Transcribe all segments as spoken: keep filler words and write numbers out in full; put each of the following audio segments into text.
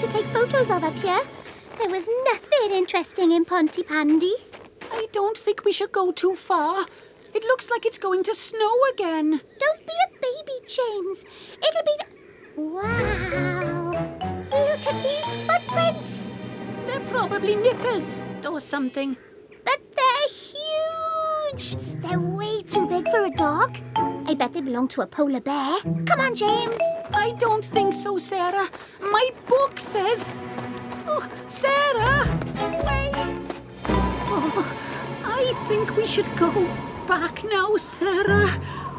nothing to take photos of up here. There was nothing interesting in Pontypandy. I don't think we should go too far. It looks like it's going to snow again. Don't be a baby, James. It'll be... Wow! Look at these footprints! They're probably nippers or something. But they're huge! They're way too big for a dog. I bet they belong to a polar bear. Come on, James! I don't think so, Sarah. My book says... Oh, Sarah! Wait! Oh, I think we should go back now, Sarah.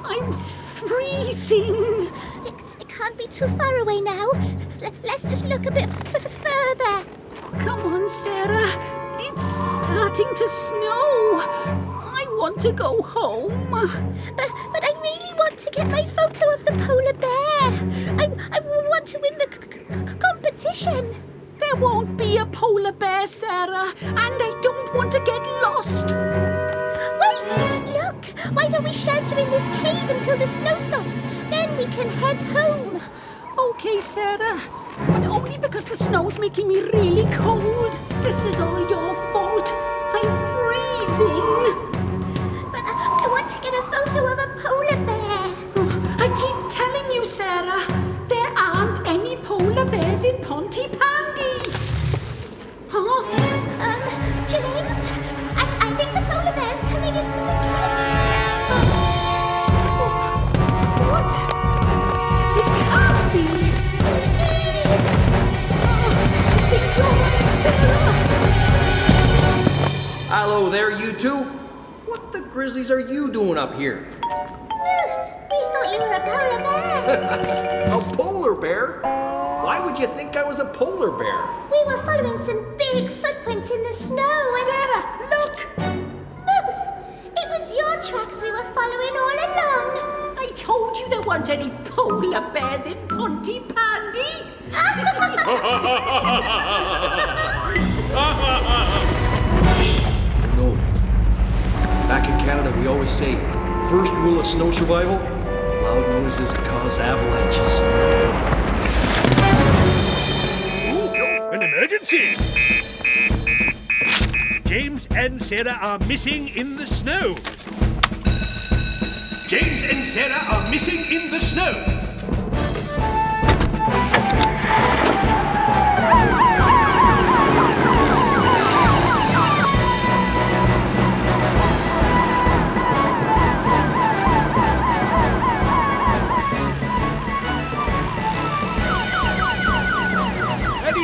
I'm freezing. It, it can't be too far away now. L let's just look a bit f further. Come on, Sarah. It's starting to snow. I want to go home. But, but I really want to get my photo of the polar bear. I, I want to win the c c competition. There won't be a polar bear, Sarah. And I don't want to get lost. Why don't we shelter in this cave until the snow stops? Then we can head home. Okay, Sarah. But only because the snow's making me really cold. This is all your fault. I'm freezing. But I, I want to get a photo of a polar bear. Oh, I keep telling you, Sarah, there aren't any polar bears in Pontypandy. Huh? Um, James, I, I think the polar bear's coming into the cave. Hello there, you two. What the grizzlies are you doing up here? Moose, we thought you were a polar bear. A polar bear? Why would you think I was a polar bear? We were following some big footprints in the snow and... Sarah, look! Moose, it was your tracks we were following all along. I told you there weren't any polar bears in Pontypandy. Back in Canada, we always say, first rule of snow survival, loud noises cause avalanches. Ooh, an emergency! James and Sarah are missing in the snow. James and Sarah are missing in the snow.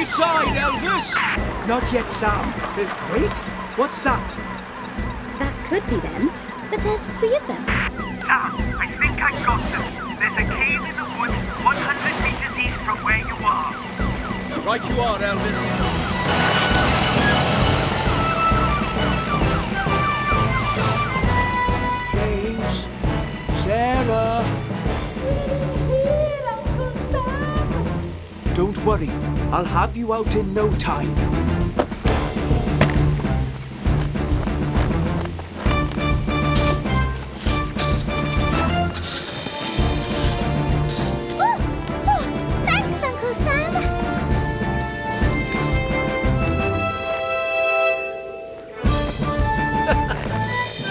Side, Elvis! Not yet, Sam. Wait, what's that? That could be them, but there's three of them. Sam, I think I got them. There's a cave in the woods, one hundred meters east from where you are. Right you are, Elvis. James, Sarah. Here, Uncle Sam. Don't worry. I'll have you out in no time. Oh, oh, thanks, Uncle Sam.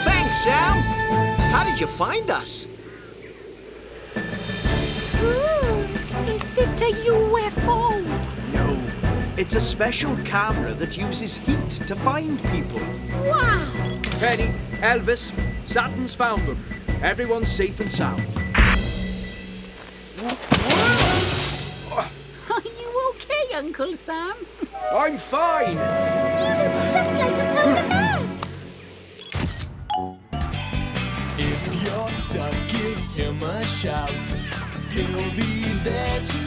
Thanks, Sam. How did you find us? Ooh, is it a U F O? It's a special camera that uses heat to find people. Wow! Penny, Elvis, Saturn's found them. Everyone's safe and sound. Are you okay, Uncle Sam? I'm fine. You look just like a polar bear. If you're stuck, give him a shout. He'll be there to